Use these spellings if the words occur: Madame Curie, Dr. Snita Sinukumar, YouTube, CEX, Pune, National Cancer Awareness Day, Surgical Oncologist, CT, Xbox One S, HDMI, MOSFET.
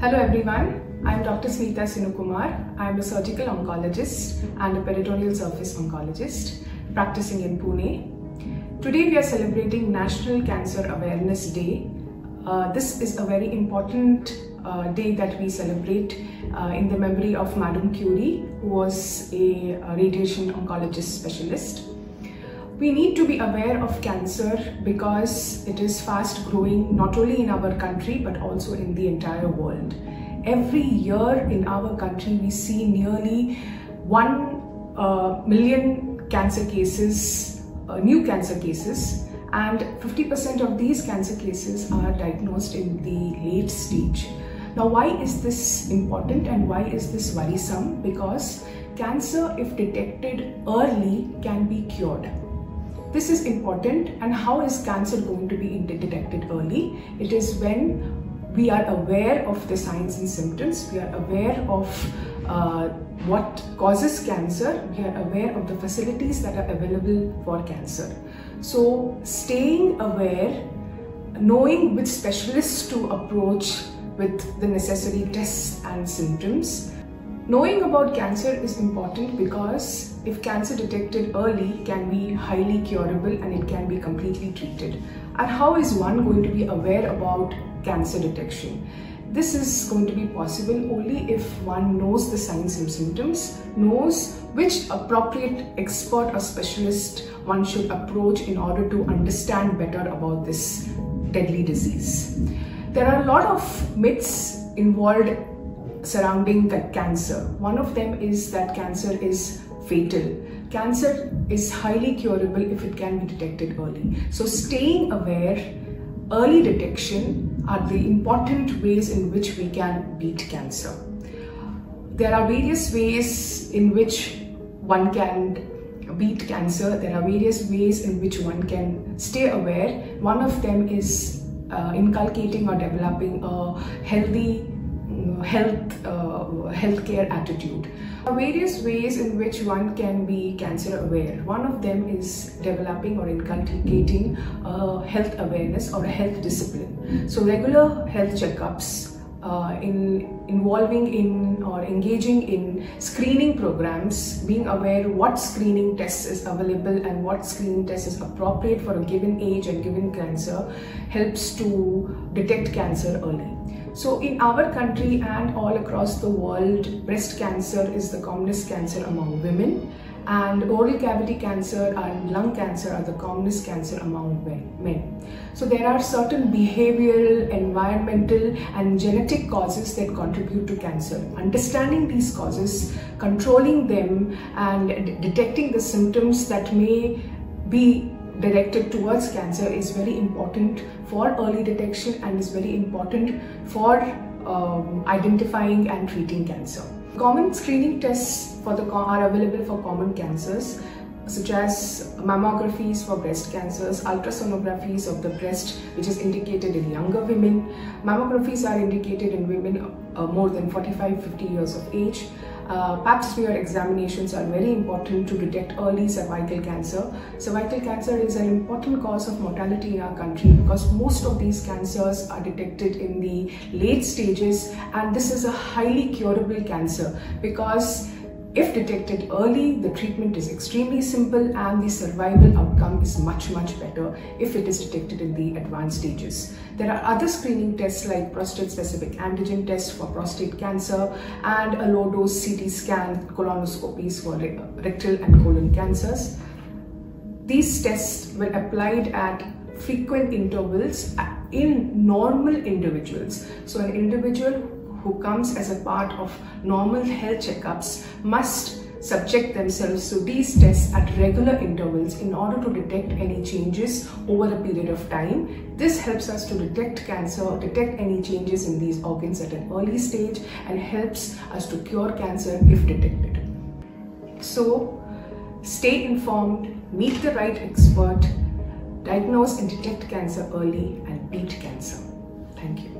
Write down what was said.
Hello everyone, I am Dr. Snita Sinukumar. I am a surgical oncologist and a peritoneal surface oncologist practicing in Pune. Today we are celebrating National Cancer Awareness Day. This is a very important day that we celebrate in the memory of Madame Curie, who was a radiation oncologist specialist. We need to be aware of cancer because it is fast growing, not only in our country but also in the entire world. Every year in our country we see nearly 1 million cancer cases, new cancer cases, and 50% of these cancer cases are diagnosed in the late stage. Now, why is this important and why is this worrisome? Because cancer, if detected early, can be cured. This is important. And how is cancer going to be detected early? It is when we are aware of the signs and symptoms, we are aware of what causes cancer, we are aware of the facilities that are available for cancer. So staying aware, knowing which specialists to approach with the necessary tests and symptoms. Knowing about cancer is important because if cancer detected early, can be highly curable and it can be completely treated. And how is one going to be aware about cancer detection? This is going to be possible only if one knows the signs and symptoms, knows which appropriate expert or specialist one should approach in order to understand better about this deadly disease. There are a lot of myths involved surrounding the cancer. One of them is that cancer is fatal. Cancer is highly curable if it can be detected early. So staying aware, early detection are the important ways in which we can beat cancer. There are various ways in which one can beat cancer. There are various ways in which one can stay aware. One of them is inculcating or developing a healthy healthcare attitude. There are various ways in which one can be cancer aware. One of them is developing or inculcating health awareness or a health discipline. So regular health checkups, engaging in screening programs, being aware what screening tests is available and what screening test is appropriate for a given age and given cancer, helps to detect cancer early. So in our country and all across the world, breast cancer is the commonest cancer among women, and oral cavity cancer and lung cancer are the commonest cancer among men. So there are certain behavioral, environmental and genetic causes that contribute to cancer. Understanding these causes, controlling them and detecting the symptoms that may be directed towards cancer is very important for early detection and is very important for identifying and treating cancer. Common screening tests are available for common cancers, such as mammographies for breast cancers, ultrasonographies of the breast, which is indicated in younger women. Mammographies are indicated in women more than 45-50 years of age. Pap smear examinations are very important to detect early cervical cancer. Cervical cancer is an important cause of mortality in our country because most of these cancers are detected in the late stages, and this is a highly curable cancer because if detected early, the treatment is extremely simple and the survival outcome is much better if it is detected in the advanced stages. There are other screening tests like prostate-specific antigen tests for prostate cancer and a low-dose CT scan colonoscopies for rectal and colon cancers. These tests were applied at frequent intervals in normal individuals. So an individual who comes as a part of normal health checkups must subject themselves to these tests at regular intervals in order to detect any changes over a period of time. This helps us to detect cancer, detect any changes in these organs at an early stage, and helps us to cure cancer if detected. So stay informed, meet the right expert, diagnose and detect cancer early, and beat cancer. Thank you.